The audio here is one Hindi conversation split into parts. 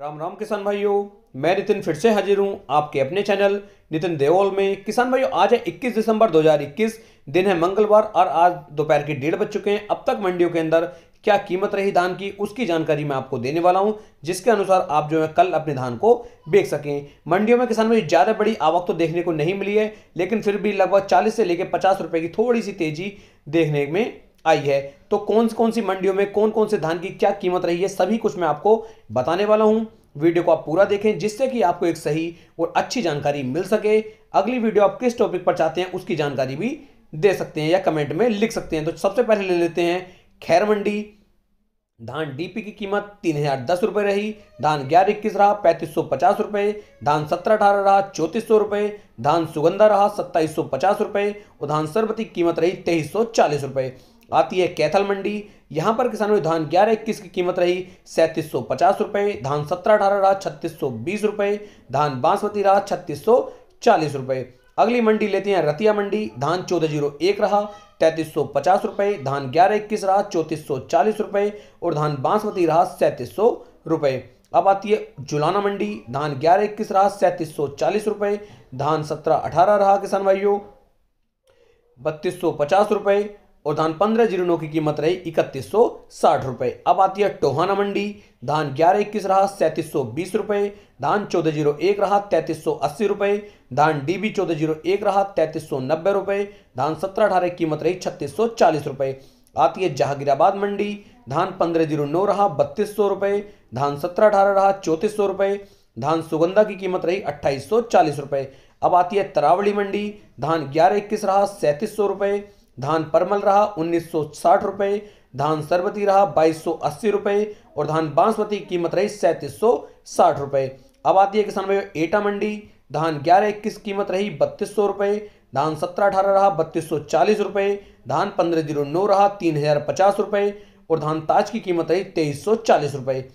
राम राम किसान भाइयों, मैं नितिन फिर से हाजिर हूँ आपके अपने चैनल नितिन देओल में। किसान भाइयों, आज है 21 दिसंबर 2021, दिन है मंगलवार और आज दोपहर के 1:30 बज चुके हैं। अब तक मंडियों के अंदर क्या कीमत रही धान की, उसकी जानकारी मैं आपको देने वाला हूं, जिसके अनुसार आप जो है कल अपने धान को बेच सकें। मंडियों में किसान भाई ज़्यादा बड़ी आवक तो देखने को नहीं मिली है, लेकिन फिर भी लगभग 40 से लेकर 50 रुपये की थोड़ी सी तेज़ी देखने में आई है। तो कौन सी मंडियों में कौन कौन से धान की क्या कीमत रही है, सभी कुछ मैं आपको बताने वाला हूं। वीडियो को आप पूरा देखें, जिससे कि आपको एक सही और अच्छी जानकारी मिल सके। अगली वीडियो आप किस टॉपिक पर चाहते हैं उसकी जानकारी भी दे सकते हैं या कमेंट में लिख सकते हैं। तो सबसे पहले ले लेते हैं खैर मंडी। धान डीपी की कीमत 3010 रुपये रही, धान 1121 रहा 3550 रुपये, धान 1718 रहा 3400 रुपये, धान सुगंधा रहा 2750 रुपये और धान सरबती की कीमत रही 2340 रुपये। आती है कैथल मंडी। यहाँ पर किसानों धान 1121 की कीमत रही 3750 रुपये, धान 1718 रहा 3620 रुपये, धान बासमती रहा 3640 रुपये। अगली मंडी लेते हैं रतिया मंडी। धान 1401 रहा 3350 रुपये, धान 1121 रहा 3440 रुपये और धान बासमती रहा 3700 रुपये। अब आती है जुलाना मंडी। धान 1121 रहा 3740 रुपये, धान 1718 रहा किसान भाइयों 3250 रुपये और धान 1509 की कीमत रही 3160 रुपये। अब आती है टोहाना मंडी। धान 1121 रहा 3720 रुपये, धान 1401 रहा 3380 रुपये, धान डीबी 1401 रहा 3390 रुपये, धान 1718 की कीमत रही 3640 रुपये। आती है जहांगीराबाद मंडी। धान 1509 रहा 3200 रुपये, धान 1718 रहा 3400 रुपये, धान सुगंधा की कीमत रही 2840 रुपये। अब आती है तरावड़ी मंडी। धान 1121 रहा 3700 रुपये, धान परमल रहा 1960 रुपये, धान सरबती रहा 2280 रुपये और धान बासमती की कीमत रही 3760 रुपये। अब आती है किसान भाइयों एटा मंडी। धान 1121 की कीमत रही 3200 रुपये, धान 1718 रहा 3240 रुपये, धान 1509 रहा 3050 रुपये और धान ताज की कीमत रही 2340 रुपये।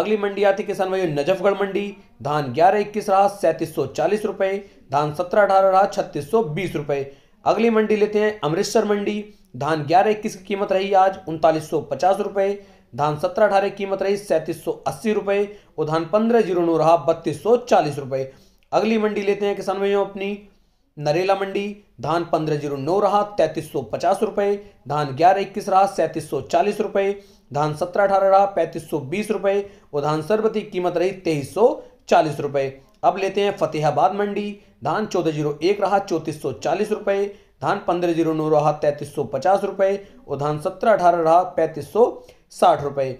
अगली मंडी आती किसान भाइयों नजफगढ़ मंडी। धान 1121 रहा 3740 रुपये, धान 1718 रहा 3620 रुपये। अगली मंडी लेते हैं अमृतसर मंडी। धान 1121 की कीमत रही आज 3950 रुपये, धान 1718 की कीमत रही 3780 रुपये और धान 1509 रहा 3240 रुपये। अगली मंडी लेते हैं किसान भाइयों अपनी नरेला मंडी। धान 1509 रहा 3350 रुपये, धान 1121 रहा 3740 रुपये, धान 1718 रहा 3520 रुपये और धान सरबती की कीमत रही 2340 रुपये। अब लेते हैं फतेहाबाद मंडी। धान 1401 रहा 3440 रुपये, धान 1509 रहा 3350 रुपये और धान 1718 रहा 3560 रुपये।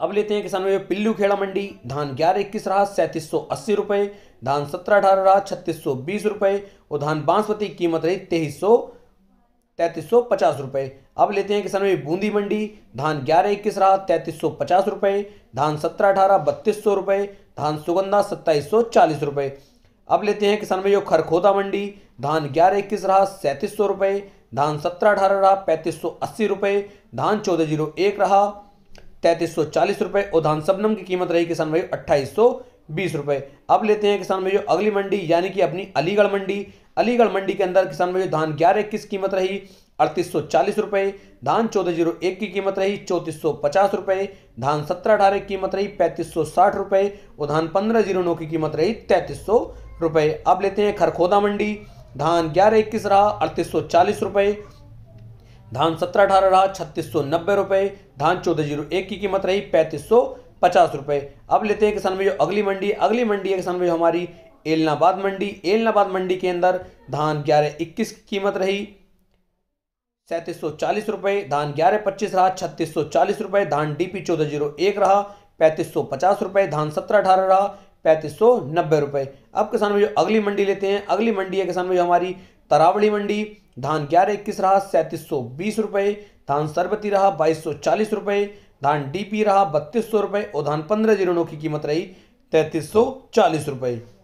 अब लेते हैं किसान भाइयों पिल्लू खेड़ा मंडी। धान 1121 रहा 3780 रुपये, धान 1718 रहा 3620 रुपये और धान बासमती की कीमत रही 3350 रुपये। अब लेते हैं किसान भाई बूंदी मंडी। धान 1121 रहा 3350 रुपये, धान 1718 3200 रुपये, धान सुगंधा 2740 रुपये। अब लेते हैं किसान भाइयों खरखोदा मंडी। धान 1121 रहा 3700 रुपये, धान 1718 रहा 3580 रुपये, धान 1401 रहा 3340 रुपये और धान सबनम की कीमत रही किसान भाइयों 2820 रुपये। अब लेते हैं किसान भाइयों अगली मंडी यानी कि अपनी अलीगढ़ मंडी। अलीगढ़ मंडी के अंदर किसान भाइयों धान 1121 की कीमत रही 3840 रुपये, धान 1401 की कीमत रही 3450 रुपये, धान 1718 की कीमत रही 3560 रुपये और धान 1509 की कीमत रही 3300 रुपये। अब लेते हैं खरखोदा मंडी। धान 1121 रहा 3840 रुपये, धान 1718 रहा 3690 रुपये, धान 1401 की कीमत रही 3550 रुपये। अब लेते हैं किसान भाइयों अगली मंडी। अगली मंडी है किसान भाइयों हमारी एलनाबाद मंडी। एलनाबाद मंडी के अंदर धान 1121 की कीमत रही 3740 रुपये, धान 1125 रहा 3640 रुपये, धान डीपी 1401 रहा 3550 रुपये, धान 1718 रहा 3590 रुपये। अब किसान भाइयों अगली मंडी लेते हैं। अगली मंडी है किसान भाइयों हमारी तरावड़ी मंडी। धान 1121 रहा 3720 रुपये, धान सरबती रहा 2240 रुपये, धान डीपी रहा 3200 रुपये और धान 1509 की कीमत रही 3340 रुपये।